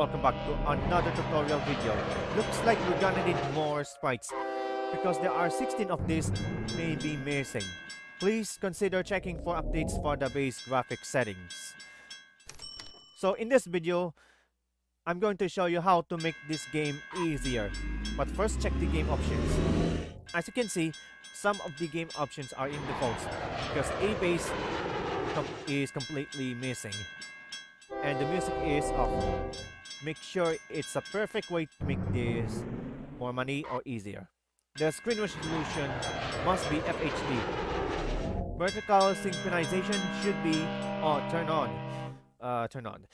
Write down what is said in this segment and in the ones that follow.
welcome back to another tutorial video. Looks like we're gonna need more sprites because there are 16 of these may be missing. Please consider checking for updates for the base graphic settings. So in this video, I'm going to show you how to make this game easier. But first, check the game options. As you can see, some of the game options are in defaults because a base is completely missing. And the music is off. Make sure it's a perfect way to make this more money or easier. The screen resolution must be FHD. Vertical synchronization should be turned on.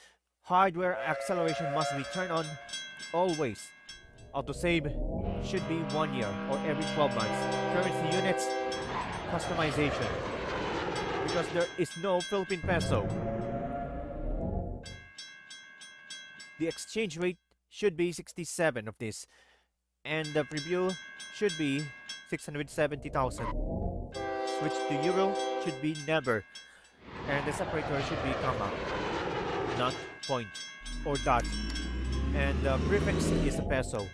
Hardware acceleration must be turned on always. Autosave should be 1 year or every 12 months. Currency units, customization, because there is no Philippine peso. The exchange rate should be 67 of this, and the preview should be 670,000. Switch to euro should be never, and the separator should be comma, not point or dot, and the prefix is a peso.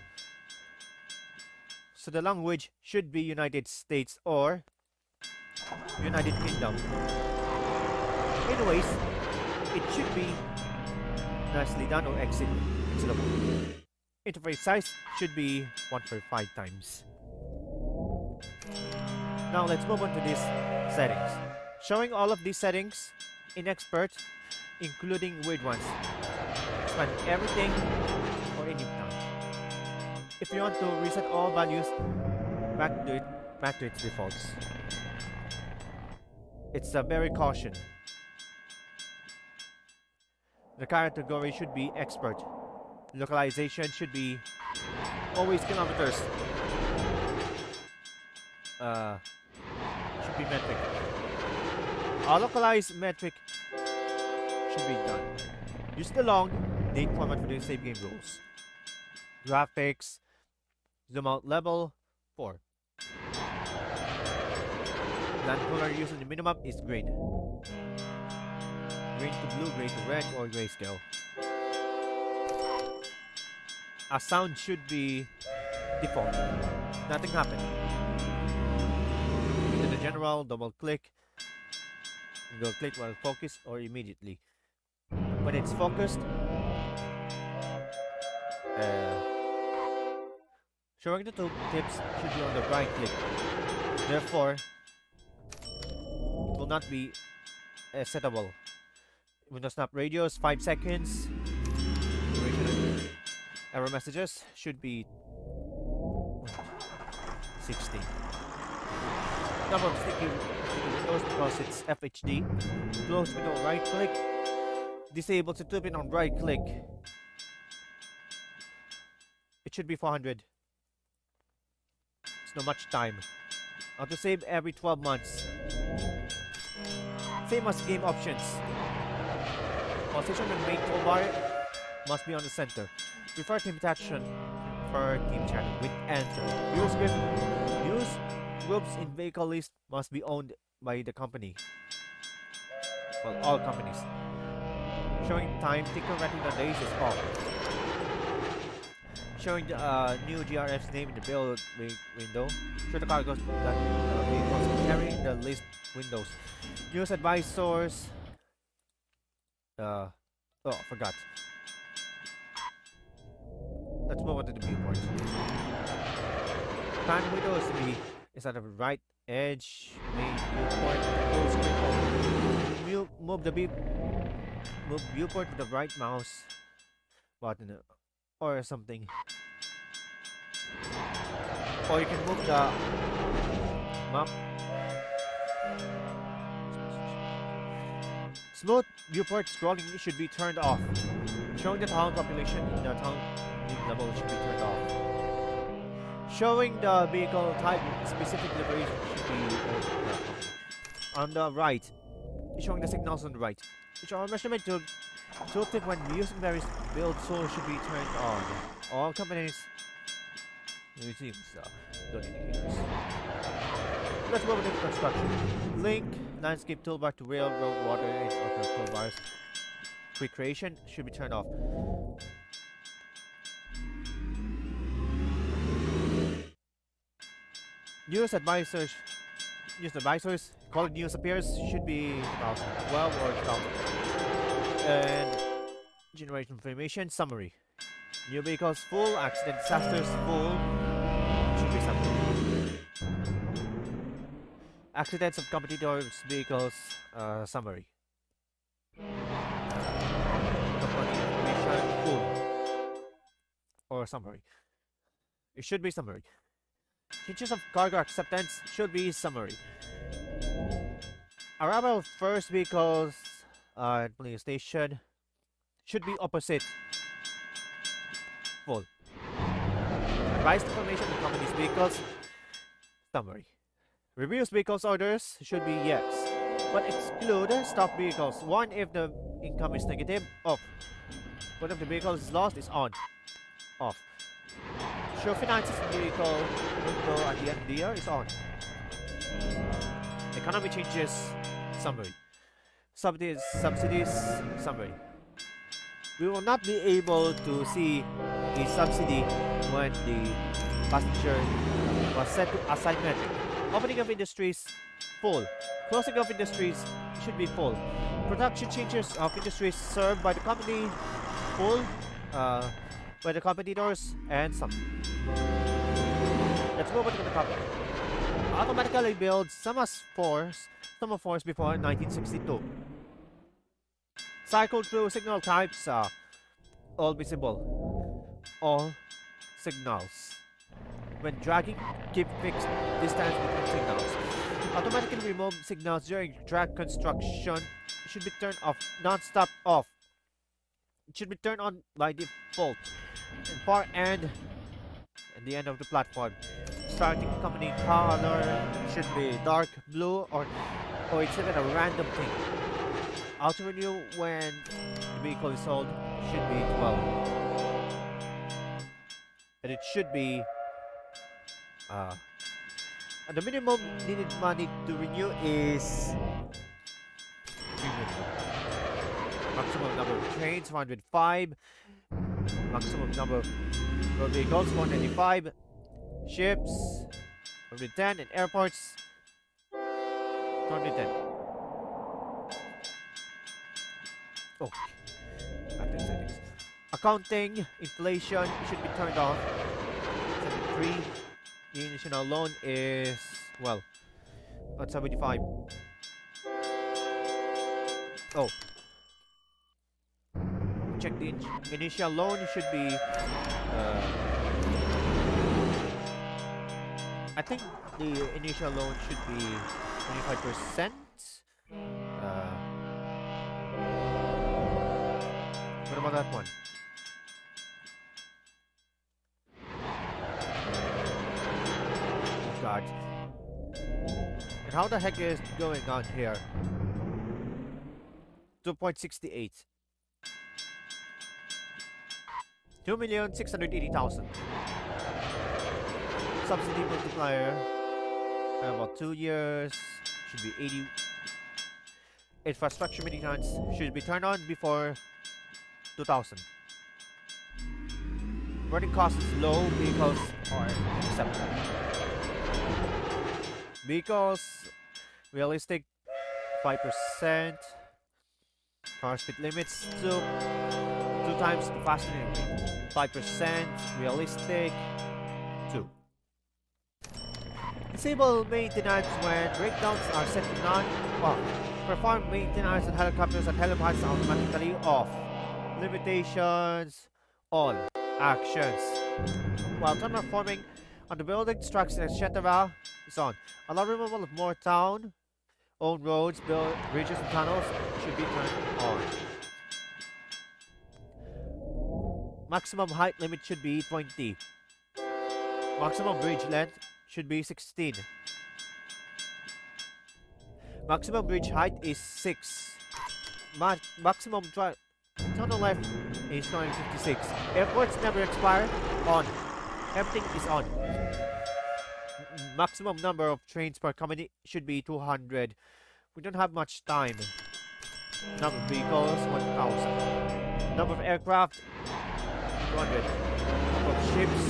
So the language should be United States or United Kingdom. Anyways, it should be nicely done or exitable. Interface size should be 1.5 times. Now let's move on to these settings. Showing all of these settings in expert, including weird ones. Expand everything or anytime. If you want to reset all values, back to its defaults. It's a very caution. The category should be expert. Localization should be always kilometers. Should be metric. Our localized metric should be done. Use the long date format for the save game rules. Graphics. Zoom out level 4. Land color used in the minimum is green. Green to blue, gray to red, or grayscale. A sound should be default. Nothing happened. Into the general, double click. Go click while focused or immediately. When it's focused, showing the two tips should be on the right click. Therefore, it will not be settable. Windows snap radios, 5 seconds. Error messages should be 60. Number of sticky windows because it's FHD. Close window right click. Disable to 2-pin on right click. It should be 400. It's not much time. Autosave every 12 months. Same as game options. Position and main toolbar must be on the center. Prefer team action for team chat with answer. Use groups in vehicle list must be owned by the company. Well, all companies. Showing time ticker ranking on days is off. Showing the new GRF's name in the build window. Show the cargoes that vehicles can carry in the list windows. Use advice source. Oh, I forgot. Let's move on to the viewport. Pan window is to be inside of the right edge. Main viewport. Full screen mode. Move viewport with the right mouse button or something. Or you can move the map. Smooth viewport scrolling should be turned off. Showing the town population in the town level should be turned off. Showing the vehicle type specific liberation should be on the right. Showing the signals on the right. Showing measurement tooltip when using various build tools should be turned on. All companies receive those indicators. Let's move on to construction. Link landscape toolbar to railroad, water, and other toolbars. Recreation should be turned off. News advisors, quality news appears should be about 12 or 12. And generation information summary. New vehicles full, accident disasters full. Should be summary. Accidents of competitors' vehicles summary. Company information full or summary. It should be summary. Changes of cargo acceptance should be summary. Arrival of first vehicles at police station should be opposite full. Advised information to company's vehicles summary. Reviews vehicles orders should be yes, but exclude stopped vehicles. One if the income is negative, off. One if the vehicle is lost, is on, off. Show finances vehicle window at the end of the year is on. Economy changes summary. Subsidies summary. We will not be able to see the subsidy when the passenger was set to assignment. Opening of industries full. Closing of industries should be full. Production changes of industries served by the company full. By the competitors and some. Let's move on to the company. Automatically build sum of force before 1962. Cycle through signal types are all visible. All signals. When dragging, keep fixed distance between signals. Automatically remove signals during drag construction. Should be turned off, non-stop off. It should be turned on by default. And far end at the end of the platform. Starting company color should be dark blue or it's even a random thing. Auto renew when the vehicle is sold should be 12. And it should be and the minimum needed money to renew is maximum number of trains 105. Maximum number of road vehicles 195, ships 110, and airports 210. Okay. Accounting inflation should be turned off. 73. The initial loan is well at 75. Oh. Check the initial loan should be I think the initial loan should be 25%. What about that one? God. And how the heck is going on here? 2.68. 2,680,000. Subsidy multiplier about 2 years should be 80. Infrastructure maintenance should be turned on before 2000. Running costs low, vehicles are acceptable. Vehicles realistic 5%. Car speed limits 2 times the faster than 5%, realistic 2. Disable maintenance when breakdowns are set to none, off. Perform maintenance on helicopters and helipads automatically off. Limitations all actions. While terraforming on the building, structures, etc. is on. Allow removal of more town, own roads, build bridges and tunnels should be turned on. Maximum height limit should be 20. Maximum bridge length should be 16. Maximum bridge height is 6. Maximum tunnel length is 956. Airports never expire. On. Everything is on. Maximum number of trains per company should be 200. We don't have much time. Number of vehicles 1,000. Number of aircraft 200. Of ships,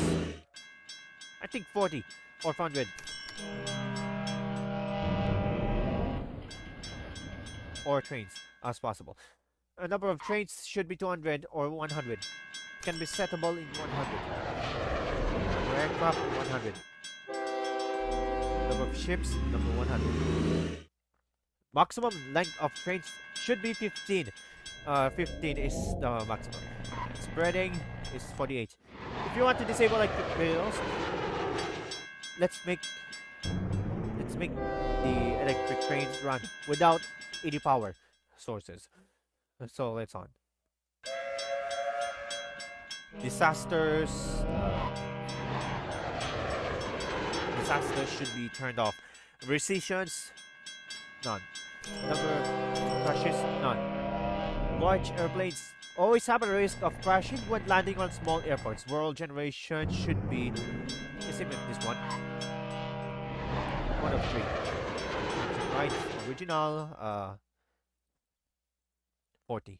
I think 40 or 100. or trains as possible. A number of trains should be 200 or 100. Can be settable in 100. Aircraft 100. Number of ships number 100. Maximum length of trains should be 15. 15 is the maximum. Spreading is 48. If you want to disable like rails, let's make the electric trains run without any power sources. So let's on. Disasters. Disasters should be turned off. Recessions, none. Number of crashes, none. Large airplanes always have a risk of crashing when landing on small airports. World generation should be. Let's see if this one. One of three. Right, original. 40.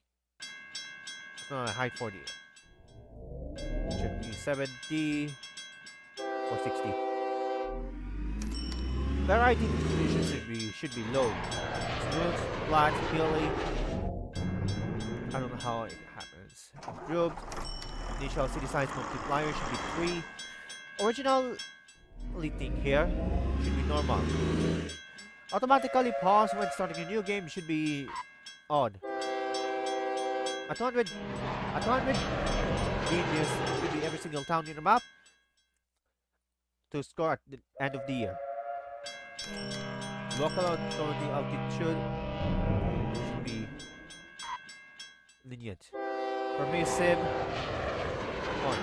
It's not a high 40. It should be 70 or 60. Variety distribution should be low. Smooth, flat, hilly. I don't know how it happens. Improved. Initial city size multiplier should be 3. Original leading here should be normal. Automatically pause when starting a new game should be odd. At 100 radius should be every single town in the map to score at the end of the year. Local authority altitude should be lenient. Permissive on.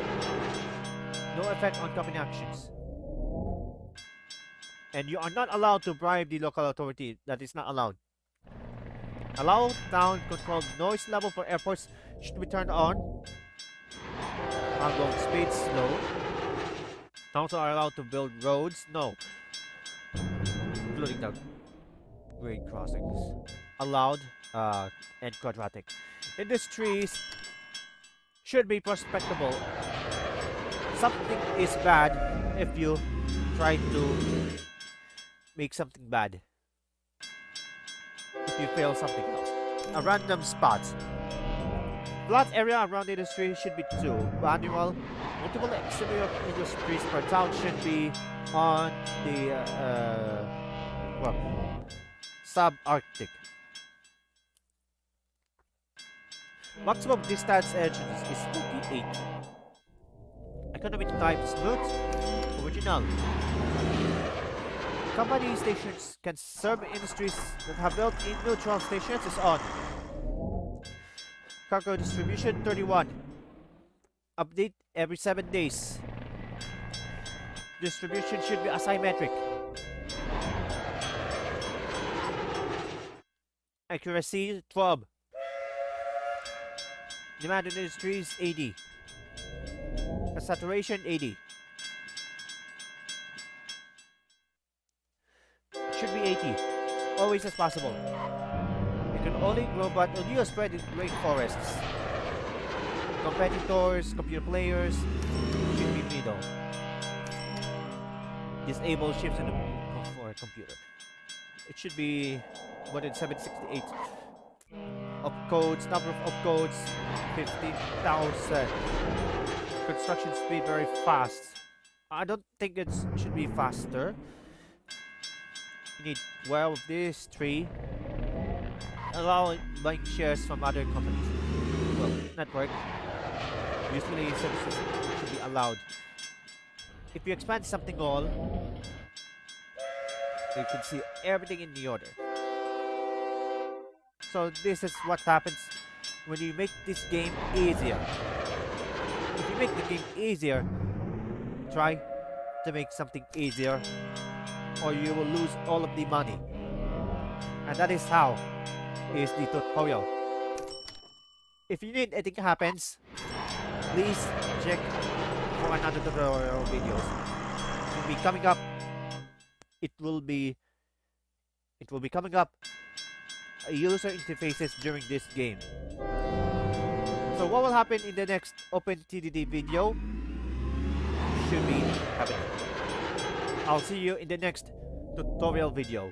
No effect on company actions. And you are not allowed to bribe the local authority. That is not allowed. Allow sound controlled noise level for airports should be turned on. Outgoing speed slow. Towns are allowed to build roads. No. Including the grade crossings. Allowed and quadratic. Industries should be prospectable. Something is bad if you try to make something bad. You fail something else. A random spot. Flat area around industry should be 2. Manual. Multiple exterior industries per town should be on the well, subarctic. Maximum distance edge is 48. Economic type smooth. Original. Company stations can serve industries that have built-in neutral stations is on. Cargo distribution 31. Update every 7 days. Distribution should be asymmetric. Accuracy 12. Demand in industries 80. Saturation 80. Should be 80, always as possible. You can only grow but only spread in great forests. Competitors, computer players should be middle. Disable ships in the for a computer. It should be 1,768. Opcodes, number of opcodes 50,000. Construction speed very fast. I don't think it should be faster. You need 12 of these, 3. Allow buying shares from other companies. Well, network. Usually services should be allowed. If you expand something all, you can see everything in the order. So this is what happens when you make this game easier. If you make the game easier, try to make something easier, or you will lose all of the money. And that is how is the tutorial. If you need anything happens, please check for another tutorial videos. It will be coming up. It will be coming up user interfaces during this game. So what will happen in the next OpenTTD video should be happening. I'll see you in the next tutorial video.